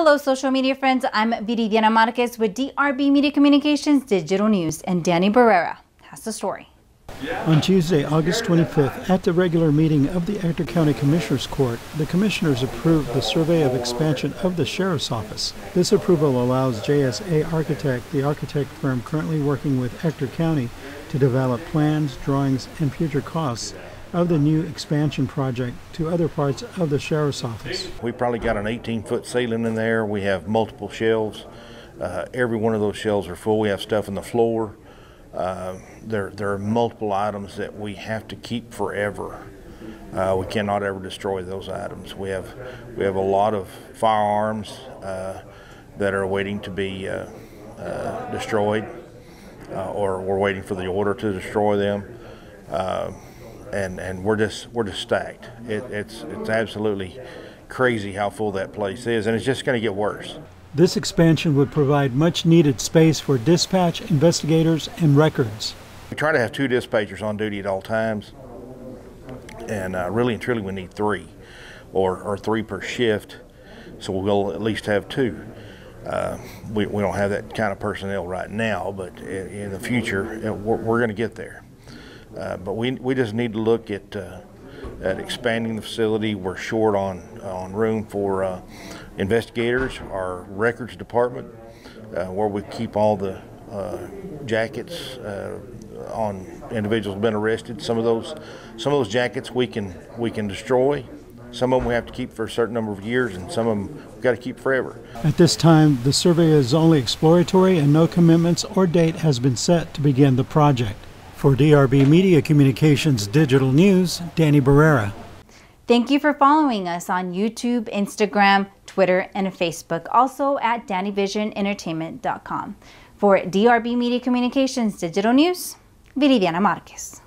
Hello, social media friends. I'm Viridiana Marquez with DRB Media Communications Digital News, and Danny Barrera has the story. On Tuesday, August 25th, at the regular meeting of the Ector County Commissioners Court, the Commissioners approved the survey of expansion of the Sheriff's Office. This approval allows JSA Architect, the architect firm currently working with Ector County, to develop plans, drawings, and future costs of the new expansion project to other parts of the Sheriff's Office. We probably got an 18-foot ceiling in there. We have multiple shelves. Every one of those shelves are full. We have stuff on the floor. There are multiple items that we have to keep forever. We cannot ever destroy those items. We have a lot of firearms that are waiting to be destroyed, or we're waiting for the order to destroy them, and we're just stacked. It's absolutely crazy how full that place is, and it's just going to get worse. This expansion would provide much needed space for dispatch, investigators, and records. We try to have 2 dispatchers on duty at all times, and really and truly we need 3, or 3 per shift, so we'll at least have 2. We don't have that kind of personnel right now, but in the future we're going to get there. But we just need to look at expanding the facility. We're short on room for investigators, our records department, where we keep all the jackets on individuals who've been arrested. Some of those jackets we can destroy. Some of them we have to keep for a certain number of years, and some of them we've got to keep forever. At this time, the survey is only exploratory, and no commitments or date has been set to begin the project. For DRB Media Communications Digital News, Danny Barrera. Thank you for following us on YouTube, Instagram, Twitter, and Facebook. Also at DannyVisionEntertainment.com. For DRB Media Communications Digital News, Viridiana Marquez.